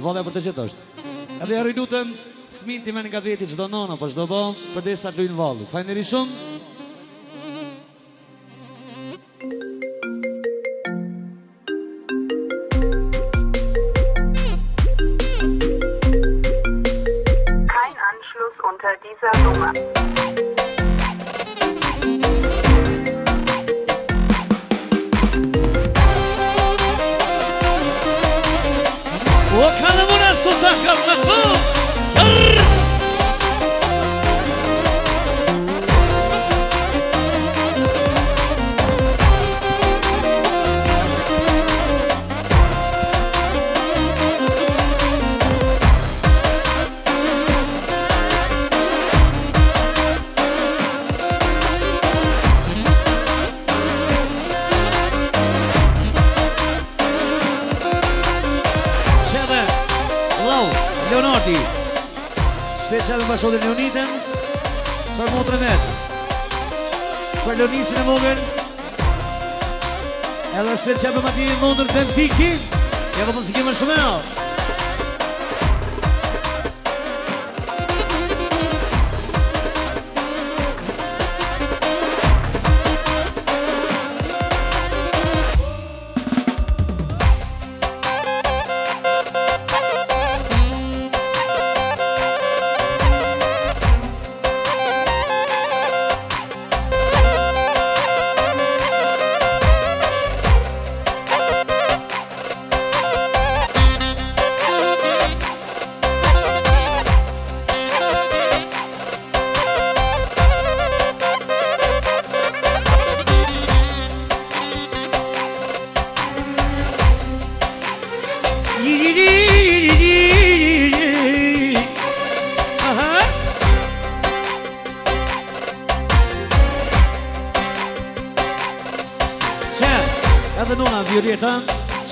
Vondja për të gjithë është. Edhe herë i lutëm fëmin ti me nga drejti çdo nona po çdo bë, përderisa të luajnë vallit. Fajnëri shumë.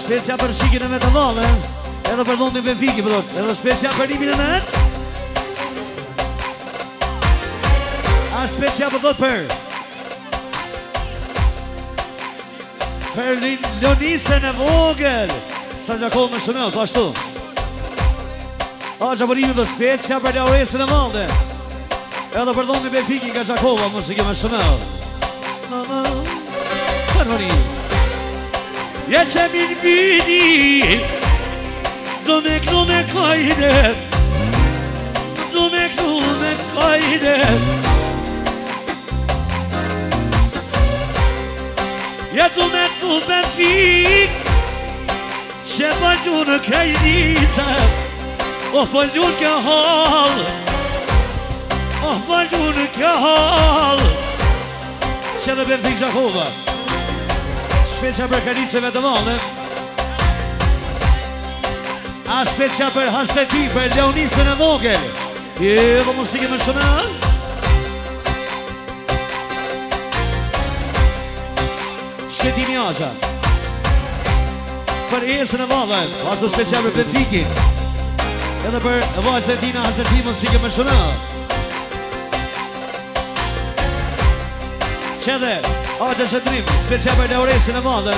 Specia për shikin e me të vale, edhe për dhondin për fiki, edhe specia për nimin e net. A specia për dhët për lonisen e vogel, sa gjakon me shënët, ashtu. A gjapërimin dhe specia për lauresin e valde, edhe për dhondin për fiki ka gjakova më shikin me shënët. Përvërin. Yesemin biri Domek kaydet Domek kaydet Ya domek fik Şebacun kayditem Oh balcun kehal Oh balcun kehal Şebacun kehal Specia për kariceve të vale, a specia për hashteti, për leonisën e vogel. Je, po muzike më shumë. Shtetini Aja, për esën e vale, ashtu specia për Benfikin, edhe për vajzën tina hashteti muzike më shumë. Qede, Aja Shëndrim, specia për Lauresin e madhe.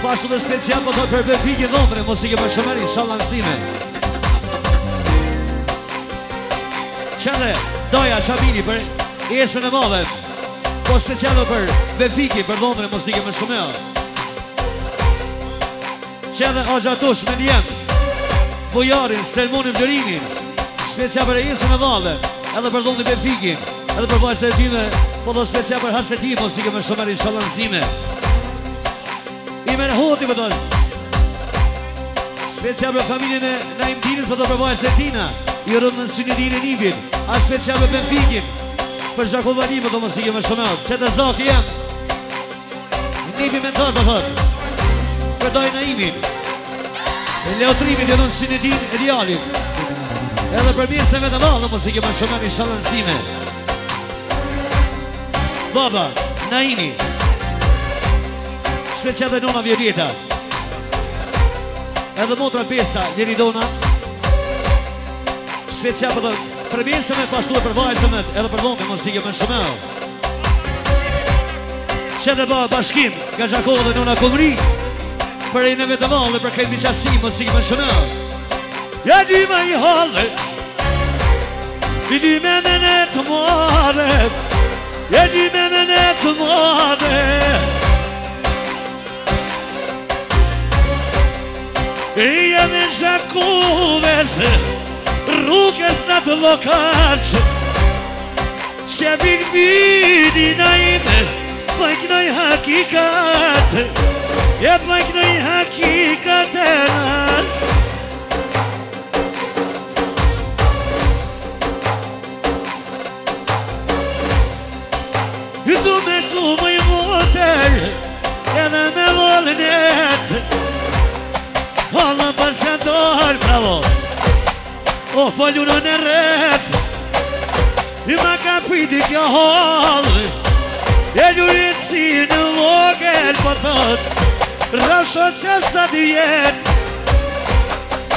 Pashtu dhe specia për thot për Benfikin dhombre, mos i ke për shëmëri, shala mësime. Qede, Doja Çamini për Esmen e madhe. Po specia dhe për Benfikin për dhombre, mos i ke për shëmëri. Qede, Aja Tush me Ljem, Bojarin, Selmonin, Vlerimin. Specia për Esmen e madhe, edhe për dhombre Benfikin, edhe për vajse e time. Po do specia për hashteti, po si ke me shëmër i shalanzime. I me në hoti për dojnë. Specia për familjen e Naim Dinis, për do përvajë se tina. I rëndë në synirin e nipin. A specia për Benfikin. Për Zhakovani, për do më si ke me shëmër. Qëtë zaki jam. Nipi me ndarë për thërë. Për dojnë Naimin. E leotrimit i rëndë në synirin e realin. Edhe për mirë se me të valë, po si ke me shëmër i shalanzime. Baba, Naimi, specia dhe nona Violeta, edhe motra Besa, Liridona, specia për Besën e pashtu e për vajzën edhe për lomë, mësike për shëmel. Që dhe baba bashkim, nga Gjakova dhe nona Komri, për e nëve të valë dhe për kajtë biqasim, mësike për shëmel. یادی می حاله بیدی من اتماره یادی من اتماره ای من شکوهس روکس ندلکات شبیه بیدی نیم Pojknoj hakikat, ja pojknoj hakikat e nan Dume tu mëj motër, jene me volnet Ola përshëndor, bravo, o folunën e rep Ima ka piti kjo holë E gjurit si në vogel po thot Rashot që s'ta dijet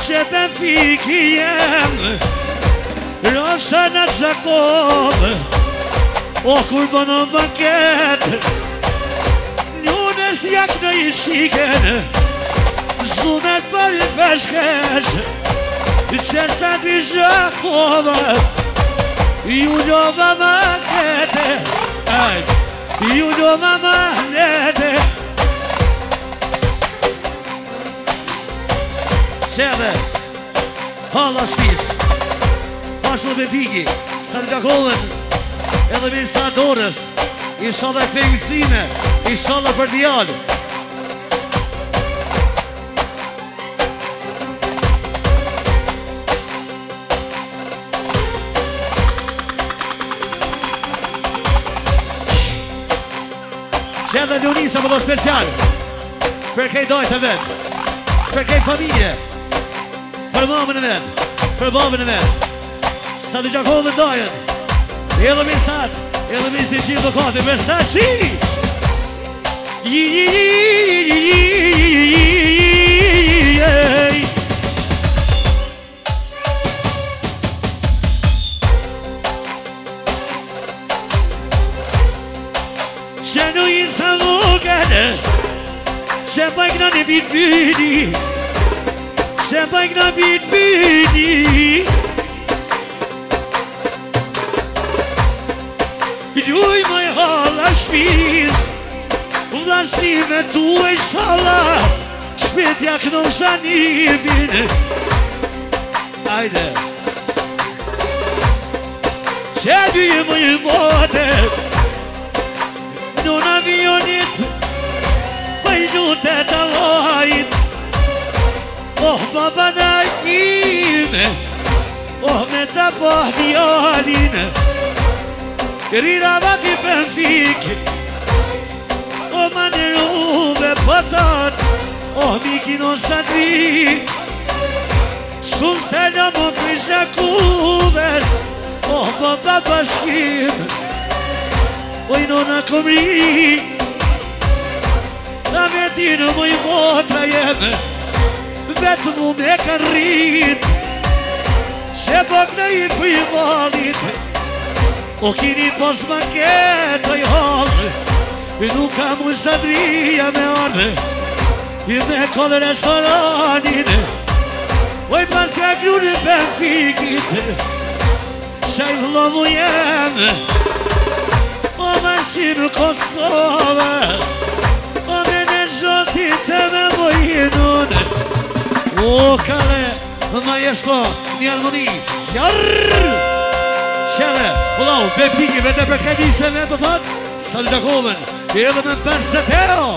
Që të fik i jem Rashon atë Gjakov O kur bonon banket Njunes jak në i shiken Zlumet për i peshkesh Qërsat i Gjakove Ju ljova bankete Ajt You know my magnete Qeve, halashtis Fashlo me fiki, Sargakovën Edhe me Isa Dorës Ishala e fejësime Ishala për djallë Edhe Leonisa më do special Për kej dojt e vet Për kej familje Për mamën e vet Për babën e vet Sa të Gjakovë dhe dojnë Edhe misat Edhe mis të qilë do kate Versace Shepajkna në bitbidi Shepajkna bitbidi Ljuj moj hala shpiz Vlasnime tuaj shala Shpetja kënon shanimin Ajde Qeduj moj mote Në avionit Pajnut e dalajt Oh, baba na ime Oh, me ta poh djalin Rirava ti benfik Oh, maneru dhe patat Oh, mikinon sa tri Shumë selamon për Gjakoves Oh, baba bashkim Oj, nona komri Dhe ti në mëj motra jeme Dhe të mu me kërrit Që bëk në i primalit O kini pos më ketoj halë Nuk ka mu sadria me arë I me kodë restoranin Oj pas ka gru në benfikit Qaj vlovu jeme O me si në Kosovë Zotit e me mojinun O kale Në jeshto një harmoni Sjarrrr Qeve Ulau Befiki Vete për kajnise me të thot Sali Gjakovën Edhe me përse tero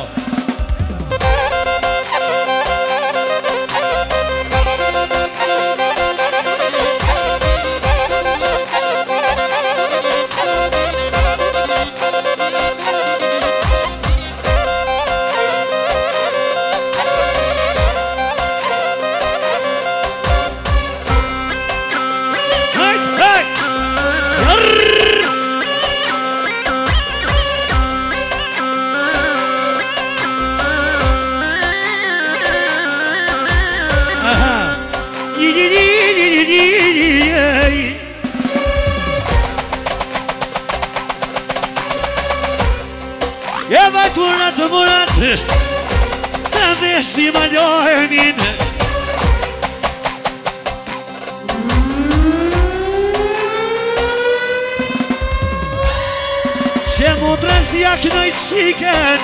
Bez jak noj qiken,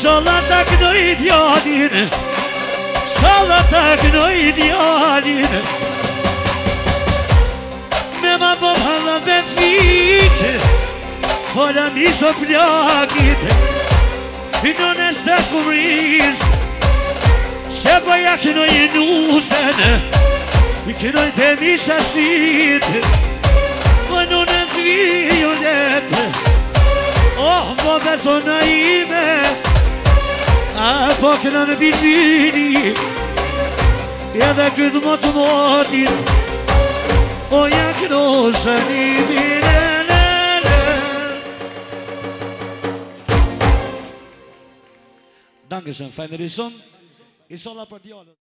salatak noj djalin, salatak noj djalin. Me ma bo bhala me fike, fola mi so plakit, ino neste kumriz, se bo jak noj nusen, kinoj te mi shasit, ma nu ne zvijunet. Oh, po dhe zona ime, a po këna në bilbini, edhe këtë më të motin, o ja këno shënimin e lele. Dankeschön, feine Rison, isola për djallët.